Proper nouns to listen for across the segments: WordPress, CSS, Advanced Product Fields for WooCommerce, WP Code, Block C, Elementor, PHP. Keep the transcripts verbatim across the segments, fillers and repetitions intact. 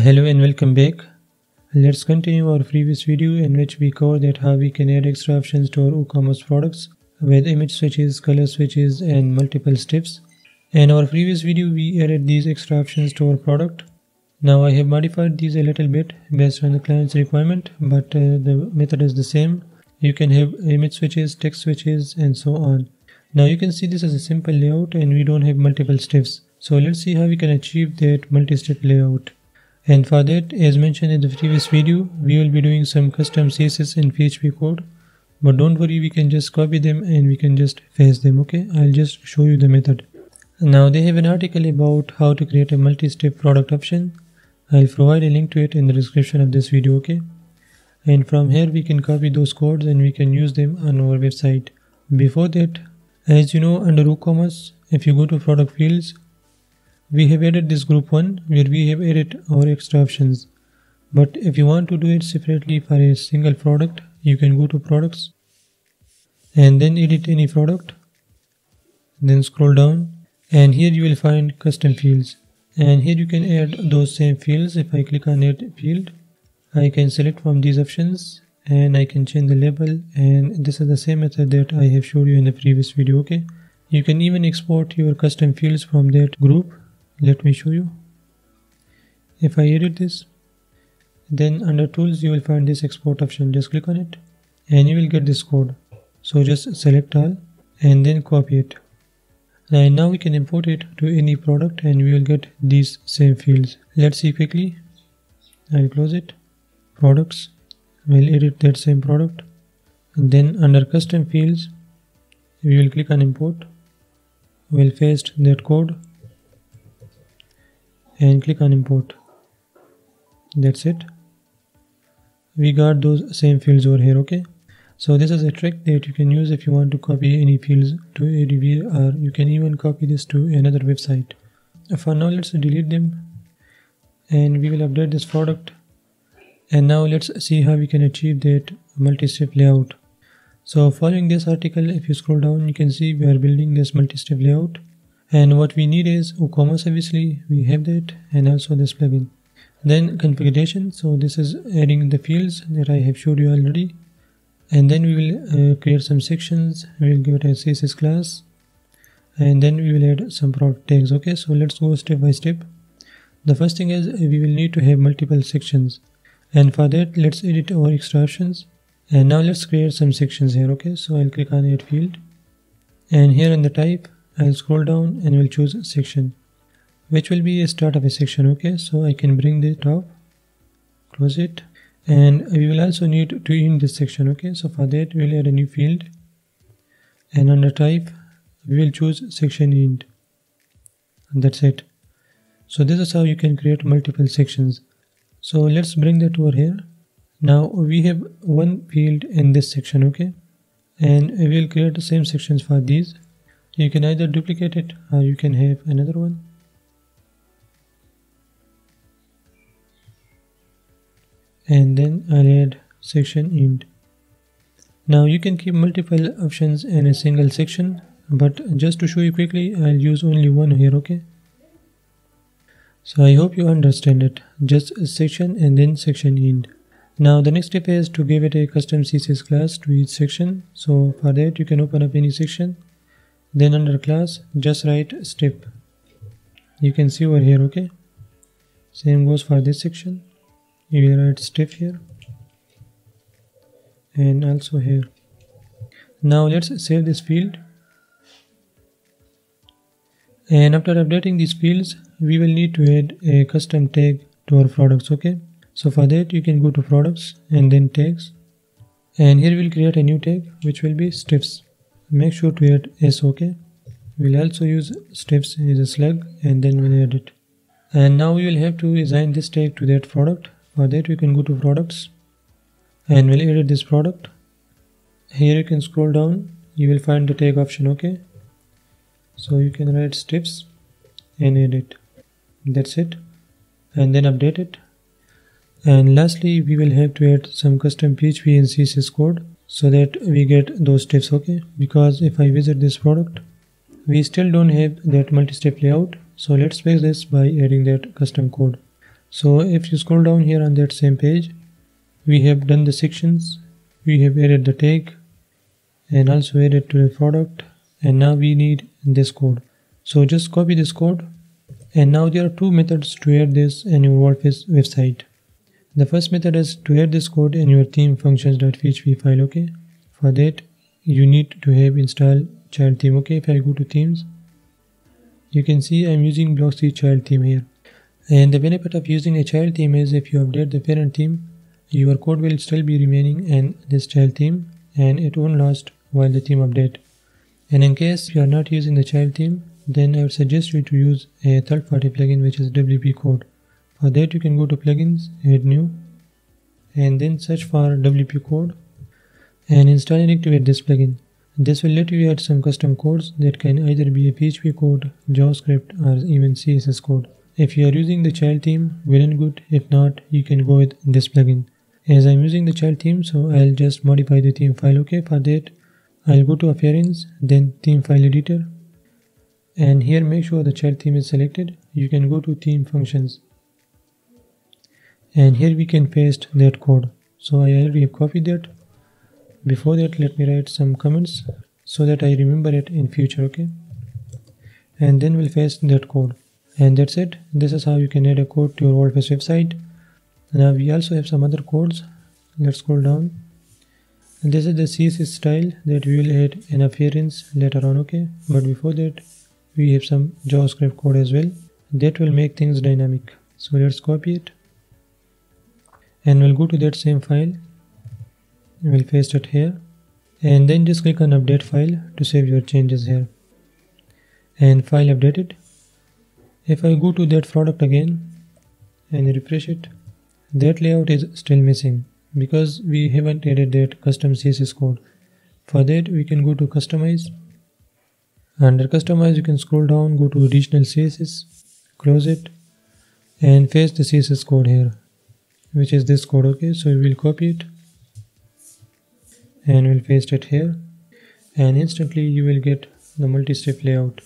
Hello and welcome back. Let's continue our previous video in which we covered that how we can add extra options to our WooCommerce products with image switches, color switches and multiple steps. In our previous video we added these extra options to our product. Now I have modified these a little bit based on the client's requirement, but uh, the method is the same. You can have image switches, text switches and so on. Now you can see this as a simple layout and we don't have multiple steps. So let's see how we can achieve that multi-step layout. And for that, as mentioned in the previous video, we will be doing some custom C S S and P H P code. But don't worry, we can just copy them and we can just paste them, okay? I'll just show you the method. Now they have an article about how to create a multi-step product option. I'll provide a link to it in the description of this video, okay? And from here we can copy those codes and we can use them on our website. Before that, as you know, under WooCommerce, if you go to product fields, we have added this group one where we have added our extra options. But if you want to do it separately for a single product, you can go to products and then edit any product, then scroll down and here you will find custom fields, and here you can add those same fields. If I click on add field, I can select from these options and I can change the label, and this is the same method that I have showed you in the previous video, okay? You can even export your custom fields from that group. Let me show you. If I edit this, then under tools you will find this export option. Just click on it and you will get this code. So just select all and then copy it. And now we can import it to any product and we will get these same fields. Let's see quickly. I'll close it. Products. We'll edit that same product. And then under custom fields, we will click on import. We'll paste that code and click on import. That's it. We got those same fields over here, okay? So this is a trick that you can use if you want to copy any fields to A D V, or you can even copy this to another website. For now, let's delete them and we will update this product. And now let's see how we can achieve that multi-step layout. So following this article, if you scroll down, you can see we are building this multi-step layout. And what we need is WooCommerce, obviously, we have that, and also this plugin. Then configuration, so this is adding the fields that I have showed you already. And then we will uh, create some sections, we will give it a C S S class. And then we will add some product tags, okay? So let's go step by step. The first thing is we will need to have multiple sections. And for that, let's edit our extra options. And now let's create some sections here, okay? So I'll click on add field. And here in the type, I'll scroll down and we'll choose section, which will be a start of a section, okay? So I can bring the top, close it, and we will also need to end this section, okay? So for that we'll add a new field, and under type we will choose section end, and that's it. So this is how you can create multiple sections. So let's bring that over here. Now we have one field in this section, okay? And we will create the same sections for these. You can either duplicate it or you can have another one. And then I'll add section end. Now you can keep multiple options in a single section, but just to show you quickly, I'll use only one here, okay? So I hope you understand it. Just section and then section end. Now the next step is to give it a custom C S S class to each section. So for that you can open up any section. Then under class, just write step. You can see over here, okay? Same goes for this section. You will write step here and also here. Now let's save this field. And after updating these fields, we will need to add a custom tag to our products, okay? So for that, you can go to products and then tags. And here we'll create a new tag, which will be steps. Make sure to add S, okay? We'll also use steps as a slug and then we'll add it. And now we will have to assign this tag to that product. For that we can go to products and we'll edit this product. Here you can scroll down, you will find the tag option, okay? So you can write steps and add it. That's it. And then update it. And lastly we will have to add some custom P H P and C S S code, so that we get those steps, okay? Because if I visit this product, we still don't have that multi-step layout. So let's fix this by adding that custom code. So if you scroll down here on that same page, we have done the sections, we have added the tag and also added to the product, and now we need this code. So just copy this code, and now there are two methods to add this in your WordPress website. The first method is to add this code in your theme functions.php file, okay. For that you need to have install child theme, okay. If I go to themes, you can see I'm using Block C child theme here. And the benefit of using a child theme is if you update the parent theme, your code will still be remaining in this child theme and it won't last while the theme update. And in case you are not using the child theme, then I would suggest you to use a third party plugin, which is W P Code. For that you can go to plugins, add new, and then search for W P Code and install and activate this plugin. This will let you add some custom codes that can either be a P H P code, JavaScript or even C S S code. If you are using the child theme, well and good, if not, you can go with this plugin. As I am using the child theme, so I will just modify the theme file, okay. For that I will go to appearance, then theme file editor, and here make sure the child theme is selected. You can go to theme functions, and here we can paste that code. So I already have copied that. Before that, let me write some comments so that I remember it in future, okay. And then we'll paste that code. And that's it. This is how you can add a code to your WordPress website. Now we also have some other codes. Let's scroll down. And this is the C S S style that we will add an appearance later on, okay. But before that we have some JavaScript code as well that will make things dynamic. So let's copy it, and we'll go to that same file, we'll paste it here, and then just click on update file to save your changes here, and file updated. If I go to that product again and refresh it, that layout is still missing because we haven't added that custom C S S code. For that we can go to customize. Under customize you can scroll down, go to additional C S S, close it, and paste the C S S code here, which is this code, okay. So we will copy it and we'll paste it here, and instantly you will get the multi-step layout.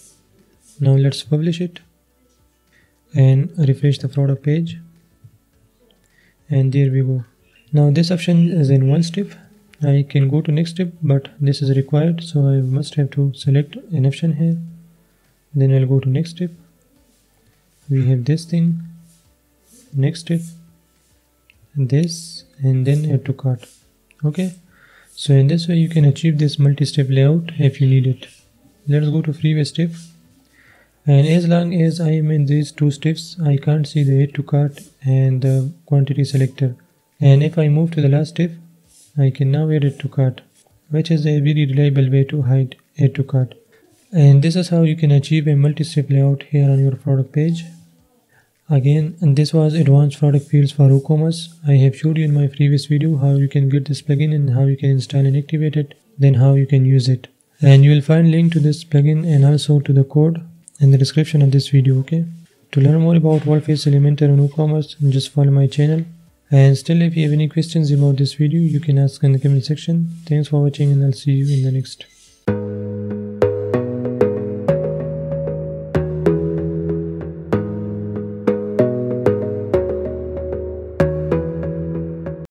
Now let's publish it and refresh the product page, and there we go. Now this option is in one step. I can go to next step, but this is required, so I must have to select an option here, then I'll go to next step. We have this thing, next step, this, and then add to cart, okay. So in this way you can achieve this multi-step layout if you need it. Let's go to freeway step, and as long as I am in these two steps I can't see the add to cart and the quantity selector, and if I move to the last step I can now add it to cart, which is a very reliable way to hide add to cart. And this is how you can achieve a multi-step layout here on your product page. Again, and this was Advanced Product Fields for WooCommerce. I have showed you in my previous video how you can get this plugin and how you can install and activate it, then how you can use it. And you will find link to this plugin and also to the code in the description of this video, okay. To learn more about WordPress, Elementor and WooCommerce, just follow my channel. And still, if you have any questions about this video, you can ask in the comment section. Thanks for watching, and I'll see you in the next.